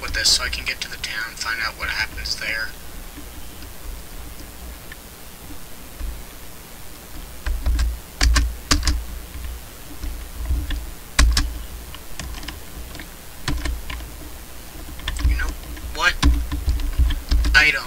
up with this so I can get to the town, find out what happens there. You know what? Item.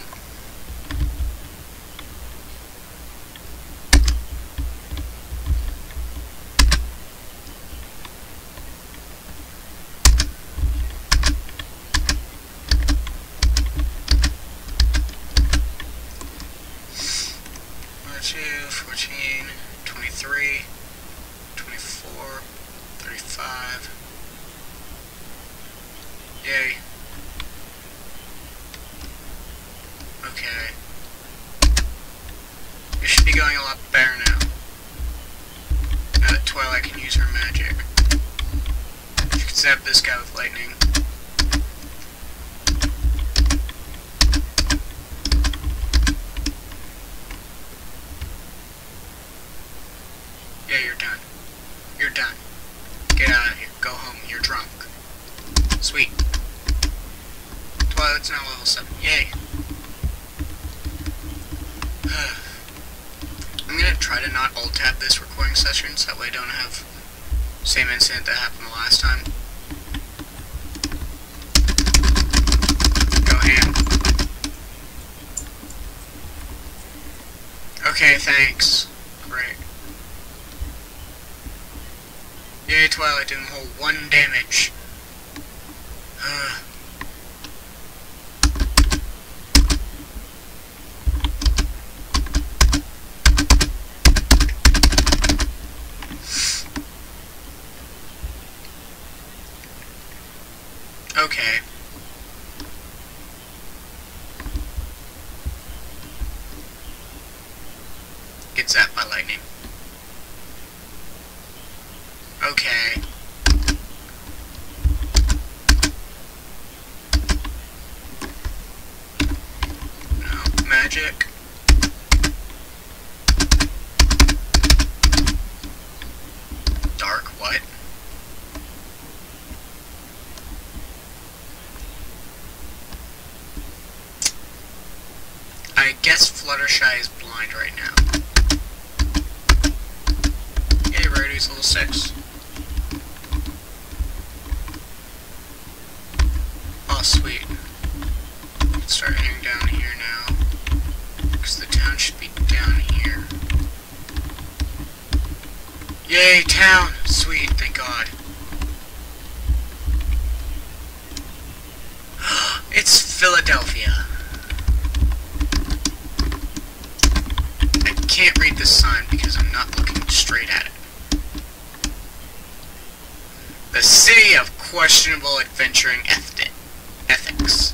Sessions, that way I don't have the same incident that happened the last time. Go ham. Okay, thanks. Great. Yay, Twilight doing a whole 1 damage. Okay. Get zapped by lightning. Okay. No, magic. Dark what? I guess Fluttershy is blind right now. Hey, Rarity's level 6. Oh, sweet. Let's start heading down here now, because the town should be down here. Yay, town! Sweet, thank God. It's Philadelphia. I can't read this sign because I'm not looking straight at it. The city of questionable adventuring ethics.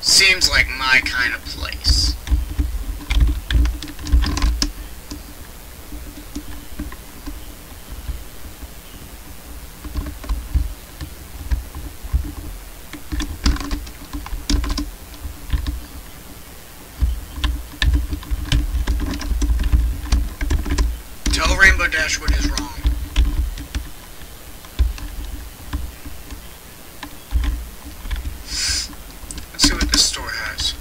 Seems like my kind of place. What is wrong? Let's see what this store has.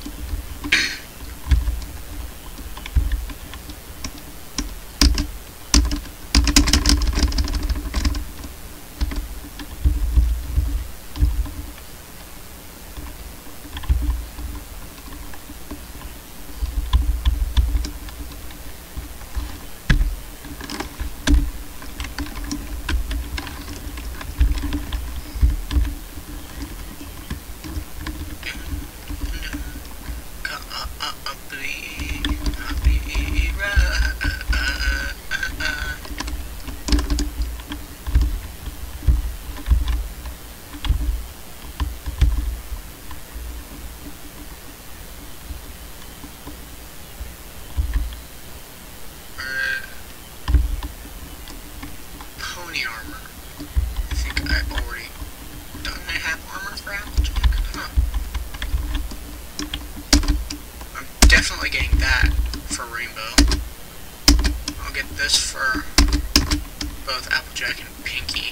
Both Applejack and Pinkie.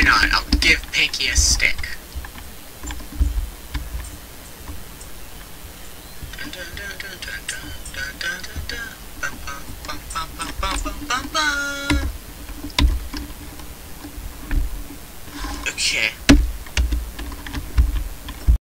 Why not? I'll give Pinkie a stick. Dun, dun, dun, dun, dun, dun, dun, dun.